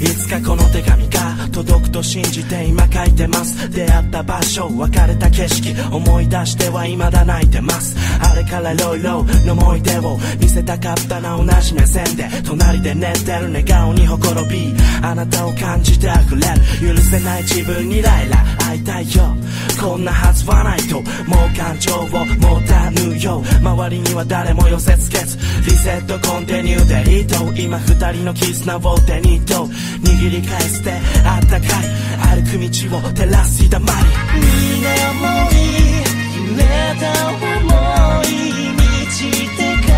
いつかこの手紙が届くと信じて今書いてます。出会った場所、別れた景色、思い出しては未だ泣いてます。あれから色々の思い出を見せたかったな、同じ目線で隣で寝てる寝顔にほころび、あなたを感じて溢れる、許せない自分にライラ会いたいよ。こんなはずはないと、もう感情を持たぬよ。周りには誰も寄せつけず、リセットコンティニューデリート、今二人の絆を手にと握り返して、あったかい歩く道を照らす日だまり。みんな思い、揺れた想い、満ちて乾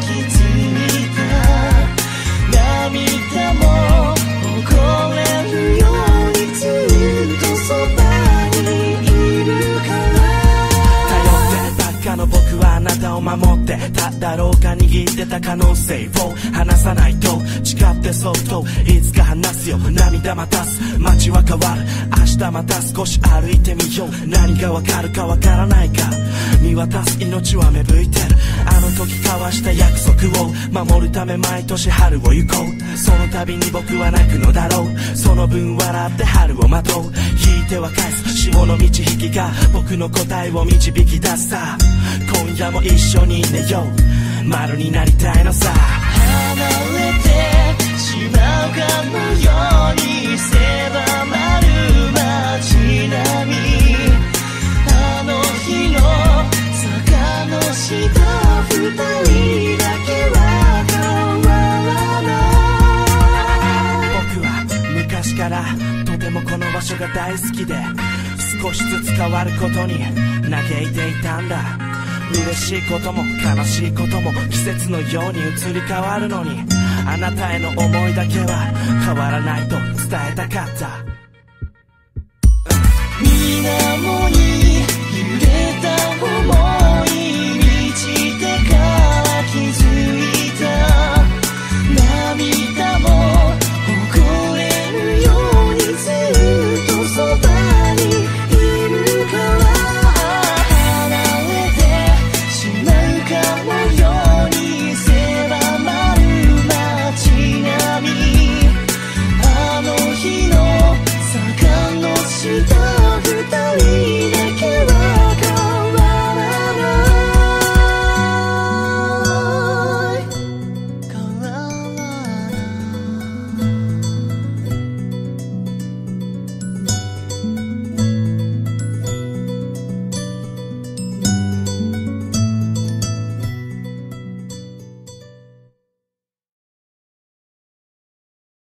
きついた涙も誇れるようにずっとそばにいるから。頼ってばっかの僕はあなたを守って、ただ廊下握ってた可能性を離さないと誓ってそっと、いつか話すよ。涙またす街は変わる、明日また少し歩いてみよう。何がわかるかわからないか、見渡す命は芽吹いてる。あの時交わした約束を守るため毎年春を行こう。その度に僕は泣くのだろう、その分笑って春を待とう。引いては返す潮の満ち引きが僕の答えを導き出すさ。今夜も一緒に寝よう、丸になりたいのさ。離れてしまうかのように狭まる街並み、あの日の坂の下、二人だけは変わらない。僕は昔からとてもこの場所が大好きで、少しずつ変わることに嘆いていたんだ。嬉しいことも悲しいことも季節のように移り変わるのに、あなたへの思いだけは変わらないと伝えたかった。みんなもに揺れた